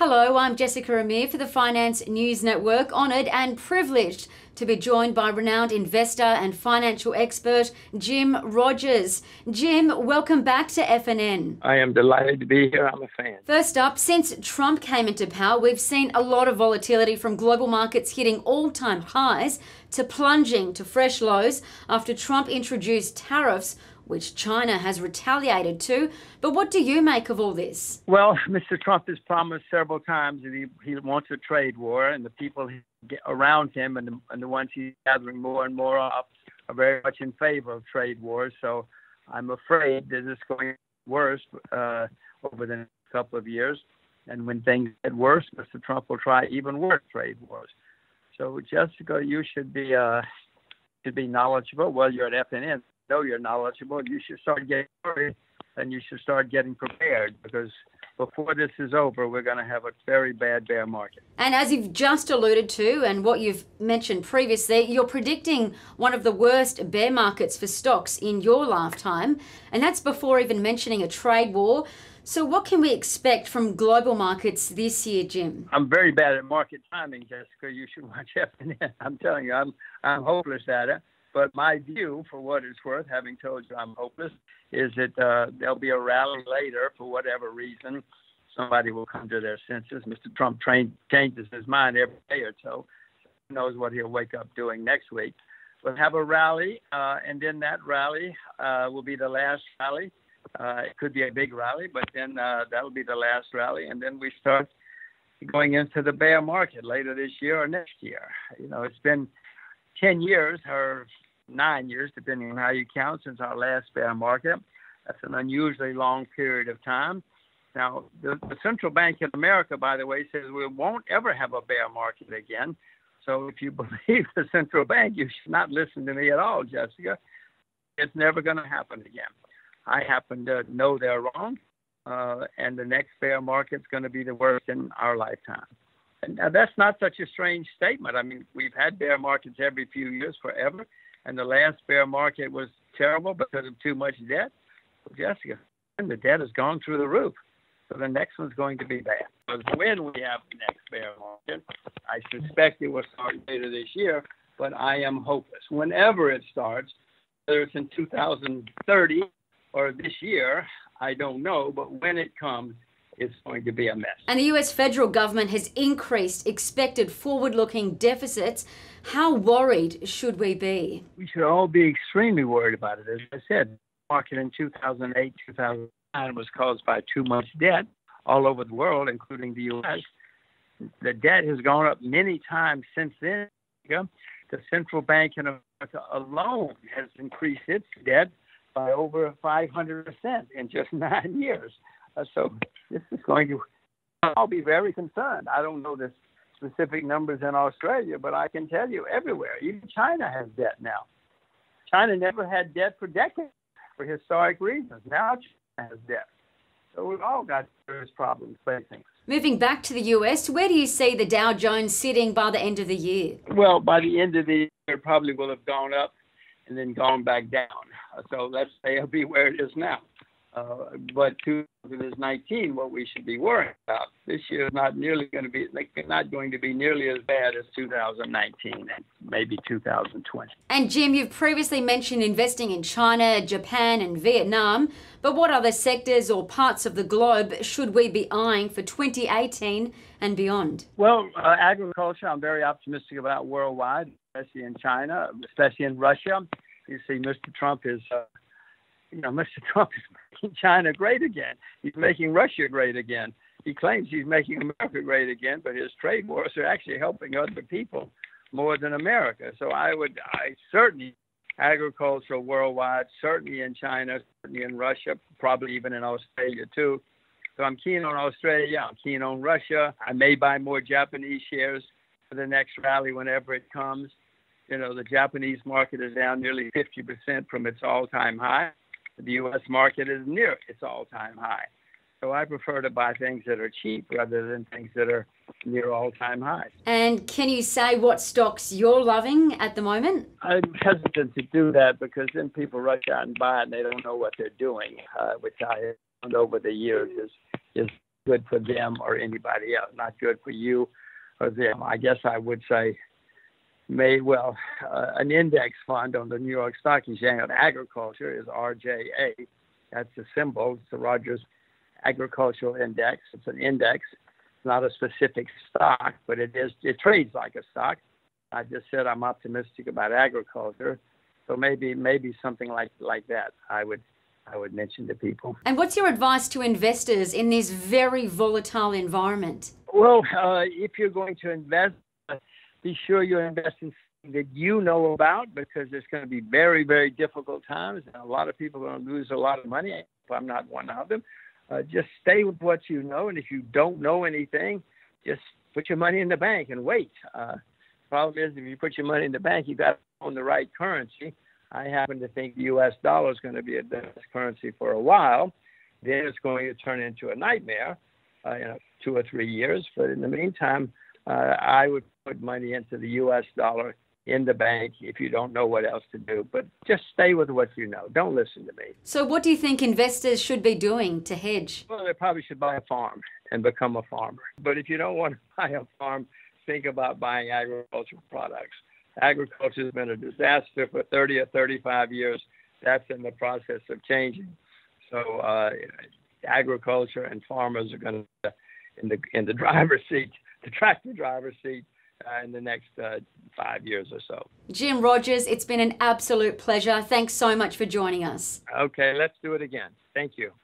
Hello, I'm Jessica Amir for the Finance News Network. Honoured and privileged to be joined by renowned investor and financial expert Jim Rogers. Jim, welcome back to FNN. I am delighted to be here. I'm a fan. First up, since Trump came into power, we've seen a lot of volatility from global markets hitting all-time highs to plunging to fresh lows after Trump introduced tariffs, which China has retaliated to. But what do you make of all this? Well, Mr. Trump has promised several times that he wants a trade war, and the people around him and the ones he's gathering more and more of are very much in favor of trade wars. So I'm afraid that it's going to get worse over the next couple of years. And when things get worse, Mr. Trump will try even worse trade wars. So, Jessica, you should be knowledgeable. Well, you're at FNN. Know you're knowledgeable, you should start getting worried and you should start getting prepared, because before this is over, we're going to have a very bad bear market. And as you've just alluded to and what you've mentioned previously, you're predicting one of the worst bear markets for stocks in your lifetime, and that's before even mentioning a trade war. So what can we expect from global markets this year, Jim? I'm very bad at market timing, Jessica. You should watch FNN. I'm telling you, I'm hopeless at it. But my view, for what it's worth, having told you I'm hopeless, is that there'll be a rally later for whatever reason. Somebody will come to their senses. Mr. Trump changes his mind every day or so. Who knows what he'll wake up doing next week. We'll have a rally, and then that rally will be the last rally. It could be a big rally, but then that'll be the last rally, and then we start going into the bear market later this year or next year. You know, it's been 10 years or 9 years, depending on how you count, since our last bear market. That's an unusually long period of time. Now, the central bank in America, by the way, says we won't ever have a bear market again. So if you believe the central bank, you should not listen to me at all, Jessica. It's never going to happen again. I happen to know they're wrong, and the next bear market's going to be the worst in our lifetime. Now, that's not such a strange statement. I mean, we've had bear markets every few years forever, and the last bear market was terrible because of too much debt. Well, Jessica, the debt has gone through the roof, so the next one's going to be bad. Because when we have the next bear market, I suspect it will start later this year, but I am hopeless. Whenever it starts, whether it's in 2030 or this year, I don't know, but when it comes, it's going to be a mess. And the US federal government has increased expected forward-looking deficits. How worried should we be? We should all be extremely worried about it. As I said, the market in 2008, 2009 was caused by too much debt all over the world, including the US. The debt has gone up many times since then. The central bank in America alone has increased its debt by over 500% in just 9 years. So this is going to, I'll be very concerned. I don't know the specific numbers in Australia, but I can tell you everywhere, even China has debt now. China never had debt for decades for historic reasons. Now China has debt. So we've all got serious problems facing. Moving back to the US, where do you see the Dow Jones sitting by the end of the year? Well, by the end of the year, it probably will have gone up and then gone back down. So let's say it'll be where it is now. But 2019, what we should be worrying about this year is not going to be nearly as bad as 2019 and maybe 2020. And Jim, you've previously mentioned investing in China, Japan, and Vietnam. But what other sectors or parts of the globe should we be eyeing for 2018 and beyond? Well, agriculture, I'm very optimistic about worldwide, especially in China, especially in Russia. You see, Mr. Trump is. Mr. Trump is making China great again. He's making Russia great again. He claims he's making America great again, but his trade wars are actually helping other people more than America. So I certainly, agriculture worldwide, certainly in China, certainly in Russia, probably even in Australia too. So I'm keen on Australia. I'm keen on Russia. I may buy more Japanese shares for the next rally whenever it comes. You know, the Japanese market is down nearly 50% from its all-time high. The U.S. market is near its all-time high. So I prefer to buy things that are cheap rather than things that are near all-time highs. And can you say what stocks you're loving at the moment? I'm hesitant to do that because then people rush out and buy it and they don't know what they're doing, which I found over the years is good for them or anybody else, not good for you or them. I guess I would say an index fund on the New York Stock Exchange of Agriculture is RJA. That's the symbol. It's the Rogers Agricultural Index. It's an index, not a specific stock, but it trades like a stock. I just said I'm optimistic about agriculture. So maybe something like that I would mention to people. And what's your advice to investors in this very volatile environment? Well, if you're going to invest, be sure you invest in something that you know about, because there's going to be very, very difficult times, and a lot of people are going to lose a lot of money. I'm not one of them. Just stay with what you know, and if you don't know anything, just put your money in the bank and wait. Problem is, if you put your money in the bank, you've got to own the right currency. I happen to think the U.S. dollar is going to be a best currency for a while. Then it's going to turn into a nightmare in 2 or 3 years. But in the meantime, I would put money into the U.S. dollar in the bank if you don't know what else to do. But just stay with what you know. Don't listen to me. So what do you think investors should be doing to hedge? Well, they probably should buy a farm and become a farmer. But if you don't want to buy a farm, think about buying agricultural products. Agriculture has been a disaster for 30 or 35 years. That's in the process of changing. So agriculture and farmers are going to be in the driver's seat, the tractor driver's seat, in the next 5 years or so. Jim Rogers, it's been an absolute pleasure. Thanks so much for joining us. Okay, let's do it again. Thank you.